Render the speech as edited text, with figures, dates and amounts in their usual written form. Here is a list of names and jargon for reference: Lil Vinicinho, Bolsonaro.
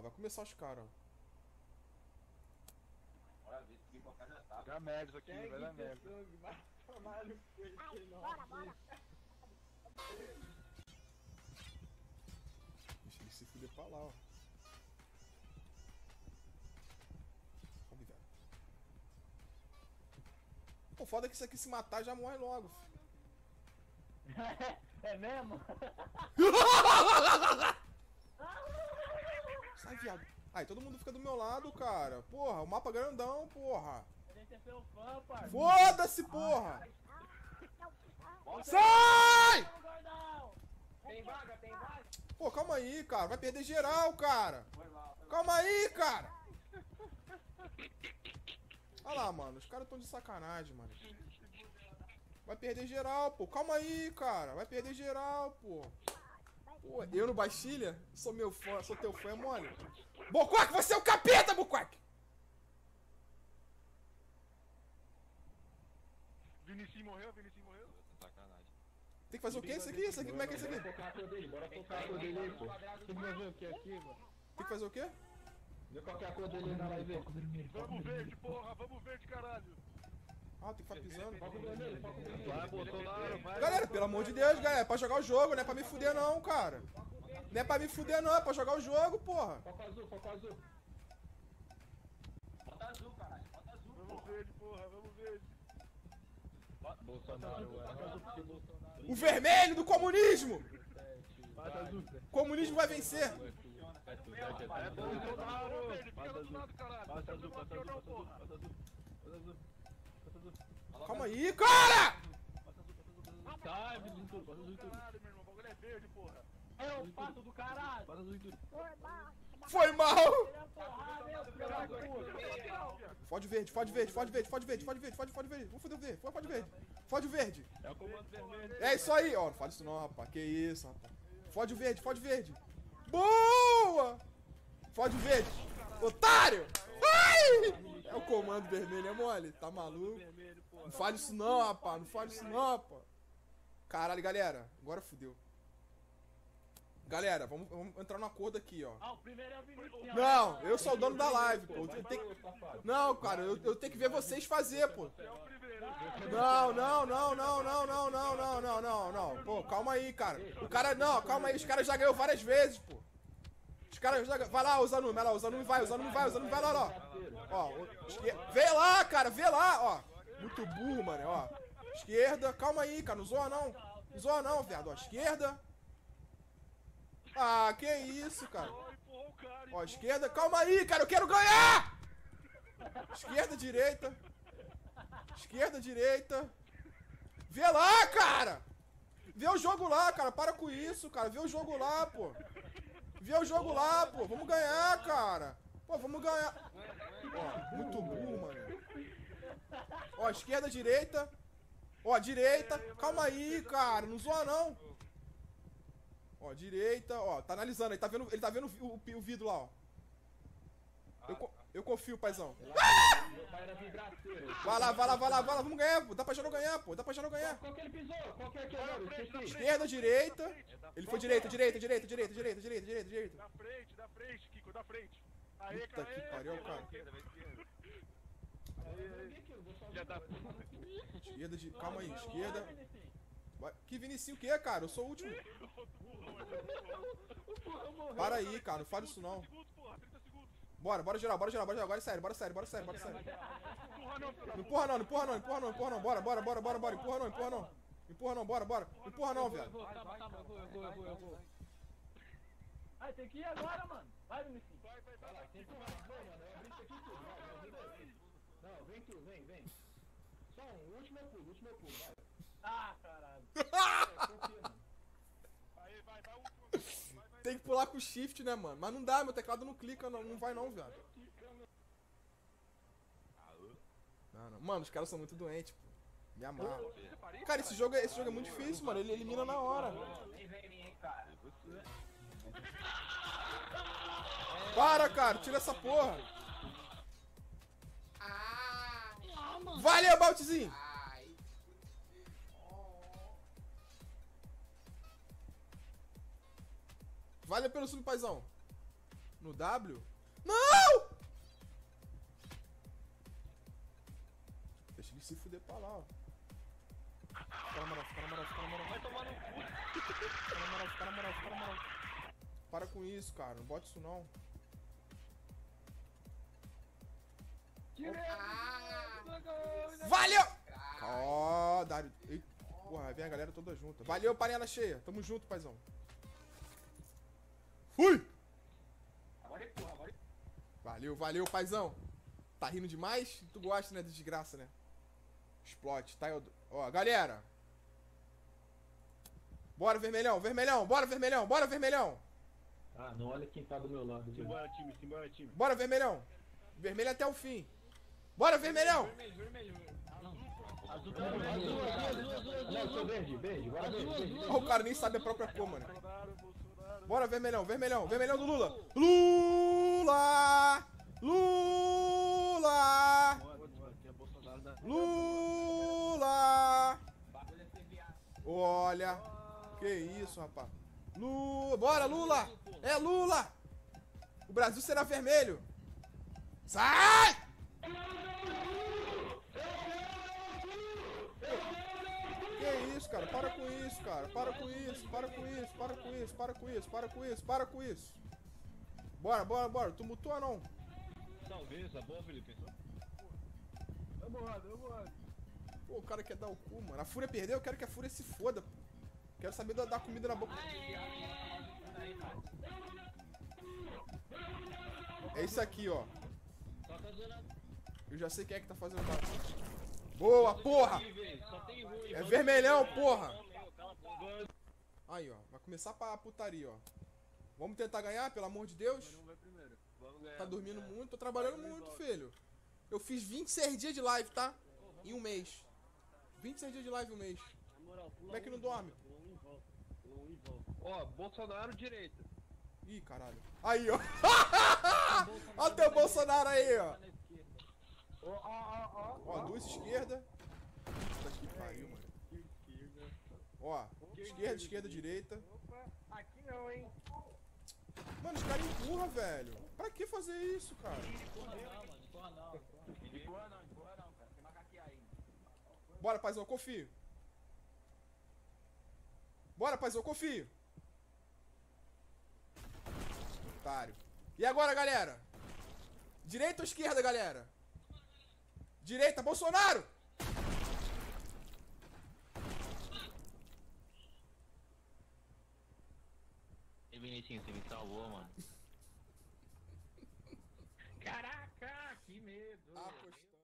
Ó, vai começar os caras. Bora ver se qualquer já tá. Vai merda aqui, vai dar merda. Bora, bora. Deixa ele se fuder pra lá, ó. Vamos ver. O foda é que isso aqui se matar já morre logo, filho. É mesmo? Sai, viado. Aí todo mundo fica do meu lado, cara. Porra, o mapa grandão, porra. Foda-se, porra. Sai! Tem vaga, tem vaga. Pô, calma aí, cara. Vai perder geral, cara. Calma aí, cara. Olha lá, mano. Os caras estão de sacanagem, mano. Vai perder geral, pô. Calma aí, cara. Vai perder geral, pô. Pô, eu no Bastilha? Sou meu fã, sou teu fã, mano. Boquac, você é o capeta, Boquac! Vinicinho morreu, Vinicinho morreu. Sacanagem. Tem que fazer o quê? Isso aqui? Isso aqui? Como é que é isso aqui? Bora tocar a cor dele, pô. Tem que fazer o quê aqui, mano? Tem que fazer o quê? Deu qualquer cor dele na live. Vamos verde, porra. Vamos verde, caralho. Ah, tem que ficar pisando. Galera, pelo amor de Deus, galera, é pra jogar o jogo, não é pra me fuder não, cara. Não é pra me fuder não, é pra jogar o jogo, porra. Foca azul, foca azul. Bota azul, caralho, bota azul. Vamos verde, porra, vamos verde. Bolsonaro, o vermelho do comunismo! Comunismo vai vencer! É Bolsonaro, verde, fica do lado, caralho. Passa azul, passa azul, passa azul, passa azul. Calma aí, cara! Sai, Vinicinho, passa azul em tudo. Caralho, meu irmão, o bagulho é verde, porra. É o pato do caralho. Passa azul em tudo. Foi mal! Fode verde, fode verde, fode verde, fode verde, fode verde, fode verde. Vamos foder o verde, fode verde. Fode verde. É o comando vermelho. É isso aí, ó. Não fala isso não, rapaz. Que isso, rapaz. Fode verde, fode verde. Boa! Fode verde. Otário! Ai! É o comando vermelho, é mole? Tá maluco? Não fale isso não, rapaz. Não fale isso não, rapaz. Caralho, galera. Agora fudeu. Galera, vamos entrar no acordo aqui, ó. Não, eu sou o dono da live, pô. Eu tenho... Não, cara, eu tenho que ver vocês fazer, pô. Não, não, não, não, não, não, não, não, não, não, não. Pô, calma aí, cara. O cara, não, calma aí. Os caras já ganhou várias vezes, pô. Os caras já... Vai lá, Zanumi, vai lá, Zanumi vai, Zanumi vai, Zanumi vai lá, ó. Ó, esquerda... Vê lá, cara, vê lá, ó. Muito burro, mano, ó. Esquerda, calma aí, cara, não zoa não. Não zoa não, viado, ó, esquerda. Ah, que isso, cara. Ó, esquerda, calma aí, cara, eu quero ganhar! Esquerda, direita. Esquerda, direita. Vê lá, cara! Vê o jogo lá, cara, para com isso, cara, vê o jogo lá, pô. Vê o jogo lá, pô. Vamos ganhar, cara. Pô, vamos ganhar. Ó, muito burro, mano. Ó, esquerda, direita. Ó, direita. Calma aí, cara. Não zoa, não. Ó, direita. Ó, tá analisando. Ele tá vendo o vidro lá, ó. Eu confio, paizão. Ah! Vai lá. Vamos ganhar, pô. Dá pra já não ganhar, pô. Dá pra já não ganhar. Qual que ele pisou? Qual que é aquele? Esquerda, direita. Ele foi direita. Da frente, Kiko, da frente. Aê, puta que pariu, cara. Esquerda, calma aí, esquerda. Que Vinicinho o que, cara? Eu sou o último. Para aí, cara. Não fala isso, não. Bora geral, agora é sério. Não empurra não, bora, empurra não, bora, empurra não, velho. Eu vou. Ai, tem que ir agora, mano. Vai, Vinicinho. Vai lá, tem que empurrar, mano. Não, vem. Só um, último é pulo, vai. Ah, caralho. Aí, vai, último. Tem que pular com o shift, né, mano? Mas não dá, meu teclado não clica, não vai não, viado. Não. Mano, os caras são muito doentes, pô. Me amarro. Cara, esse jogo é muito difícil, mano. Ele elimina na hora. Para, cara. Tira essa porra. Valeu, Baltizinho. Valeu pelo sub, paizão. No W? Não! Deixa ele se fuder pra lá, ó. Fica na moral, fica na moral, fica na moral. Vai tomar no cu. Fica na moral, fica na moral, fica na moral. Para com isso, cara. Não bota isso, não. Valeu! Ó, Dário. Porra, vem a galera toda junta. Valeu, panela cheia. Tamo junto, paizão. Fui! Valeu, valeu, paizão. Tá rindo demais? Tu gosta, né? De desgraça, né? Explode, tá? Ó, galera. Bora, vermelhão, vermelhão. Bora, vermelhão. Bora, vermelhão. Ah, não olha quem tá do meu lado. Simbora, time. Simbora, time. Bora, vermelhão. Vermelho até o fim. Bora, vermelhão! Vermelho, vermelho, azul, azul, verde, verde. O cara nem sabe a própria cor, mano. Bora, vermelhão, vermelhão, vermelhão do Lula. Lula! Lula! Lula! Olha! Que isso, rapaz. Lula! Bora, Lula! É Lula! O Brasil será vermelho! Sai! Que isso, cara? Para com isso, cara. Para com isso, para com isso, para com isso, para com isso, para com isso, para com isso. Bora, bora, bora. Tu mutou ou não? Talvez, tá bom, Felipe. Eu morro, eu morro. Pô, o cara quer dar o cu, mano. A Fúria perdeu, eu quero que a Fúria se foda. Quero saber dar comida na boca. É isso aqui, ó. Eu já sei quem é que tá fazendo barulho. Boa, porra! É vermelhão, porra! Aí, ó. Vai começar pra putaria, ó. Vamos tentar ganhar, pelo amor de Deus. Tá dormindo muito, tô trabalhando muito, filho. Eu fiz 26 dias de live, tá? Em um mês. 26 dias de live em um mês. Como é que não dorme? Ó, Bolsonaro direita. Ih, caralho. Aí, ó. Olha o teu Bolsonaro aí, ó. Ó, duas esquerda. Puta que pariu, mano. Ó, esquerda, esquerda, direita. Aqui não, hein. Mano, os caras empurram, velho. Pra que fazer isso, cara? Empurra não, cara. Tem macaquear ainda. Bora, paizão, confio. Bora, paizão, confio. E agora, galera? Direita ou esquerda, galera? Direita, Bolsonaro! E Vinicinho, você me salvou, mano. Caraca, que medo! Ah,